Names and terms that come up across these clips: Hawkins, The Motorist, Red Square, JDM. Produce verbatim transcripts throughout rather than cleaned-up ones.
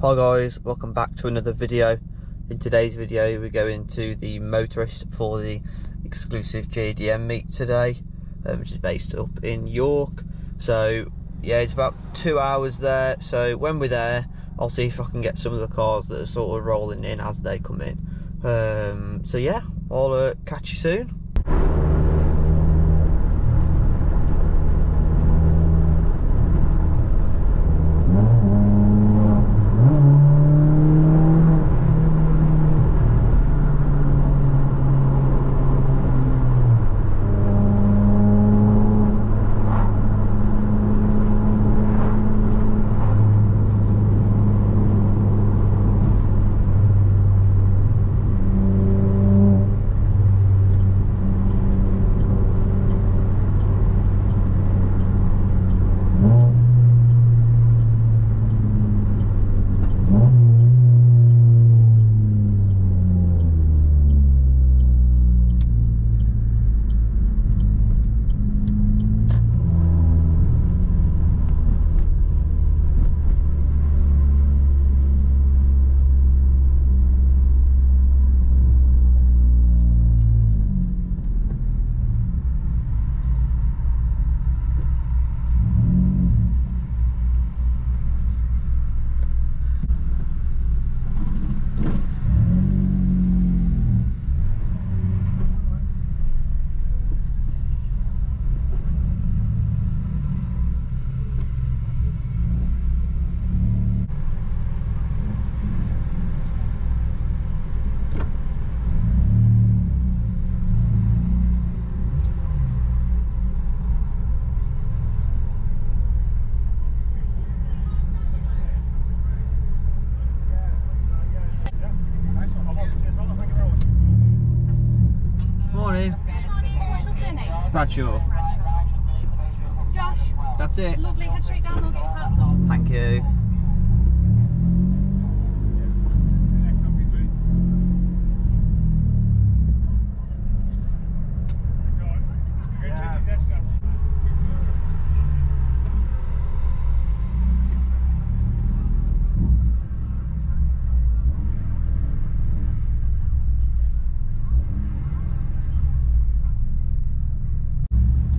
Hi guys, welcome back to another video. In today's video we're going to the Motorist for the exclusive J D M meet today, um, which is based up in York. So yeah, it's about two hours there, so when we're there I'll see if I can get some of the cars that are sort of rolling in as they come in. Um, so yeah, I'll uh, catch you soon. Bradshaw. Josh. That's it. Lovely. Head straight down, I'll get your pants on. Thank you.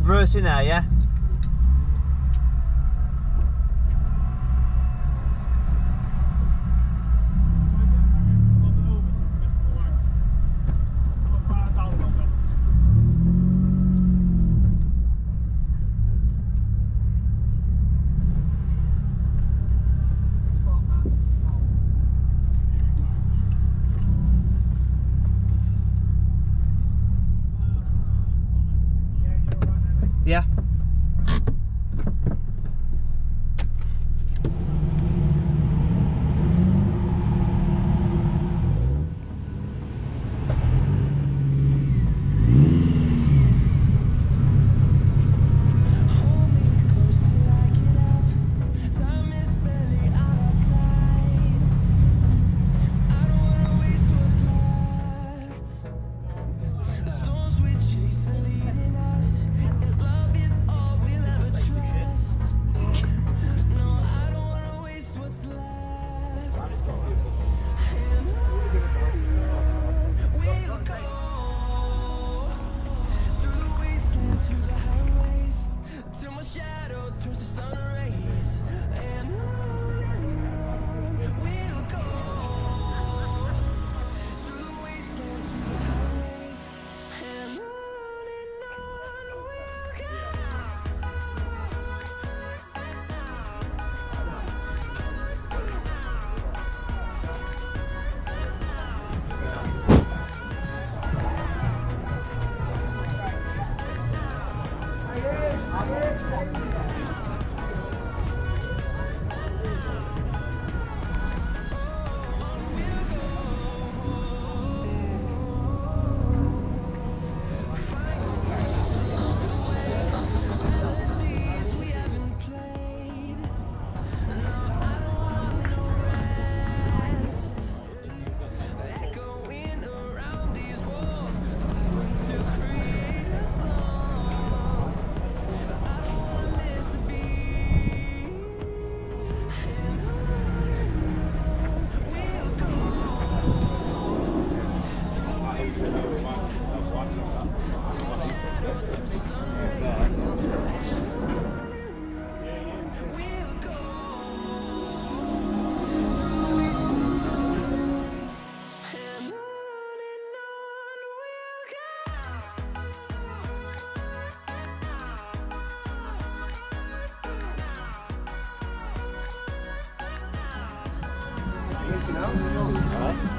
Reverse in there, yeah? Yeah. you know? Huh?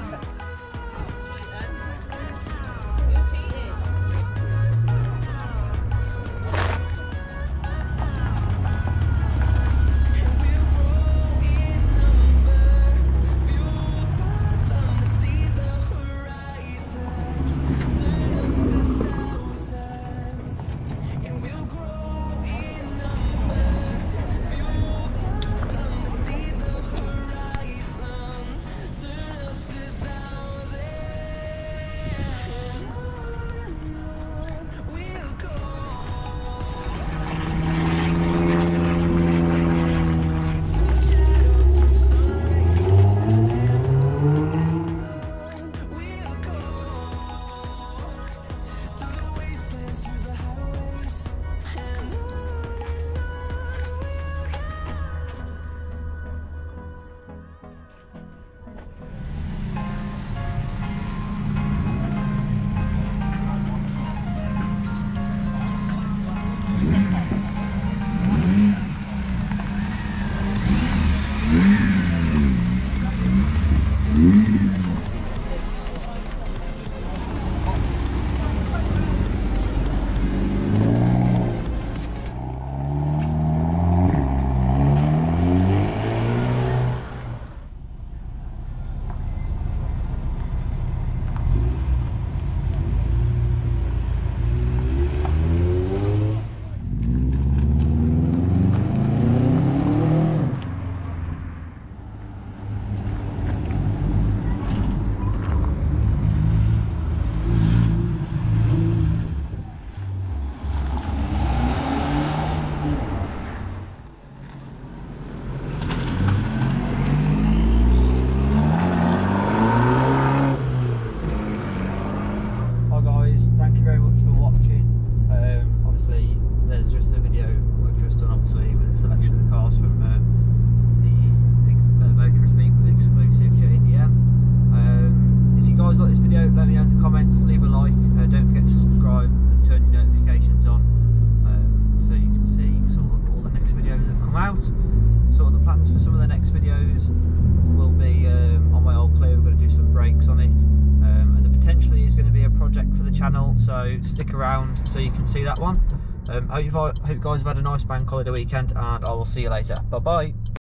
So stick around so you can see that one. Um, hope, you've, hope you guys have had a nice bank holiday weekend, and I will see you later. Bye bye.